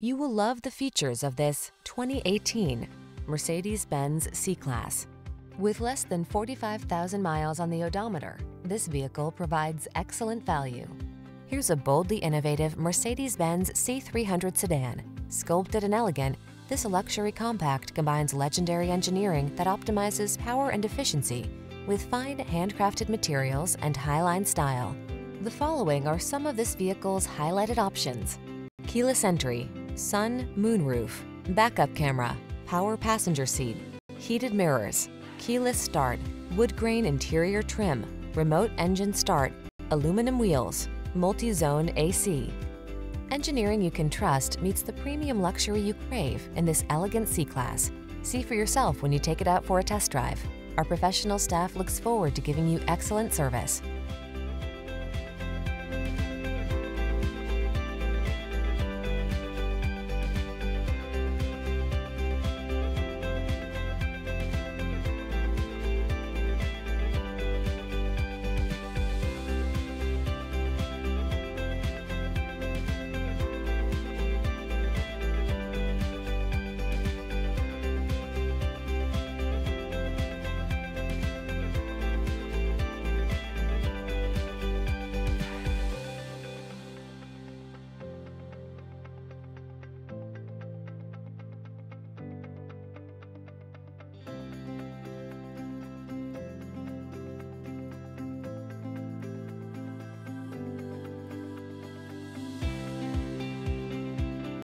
You will love the features of this 2018 Mercedes-Benz C-Class. With less than 45,000 miles on the odometer, this vehicle provides excellent value. Here's a boldly innovative Mercedes-Benz C300 sedan. Sculpted and elegant, this luxury compact combines legendary engineering that optimizes power and efficiency with fine handcrafted materials and highline style. The following are some of this vehicle's highlighted options: keyless entry, sun, moonroof, backup camera, power passenger seat, heated mirrors, keyless start, wood grain interior trim, remote engine start, aluminum wheels, multi-zone AC. Engineering you can trust meets the premium luxury you crave in this elegant C-Class. See for yourself when you take it out for a test drive. Our professional staff looks forward to giving you excellent service.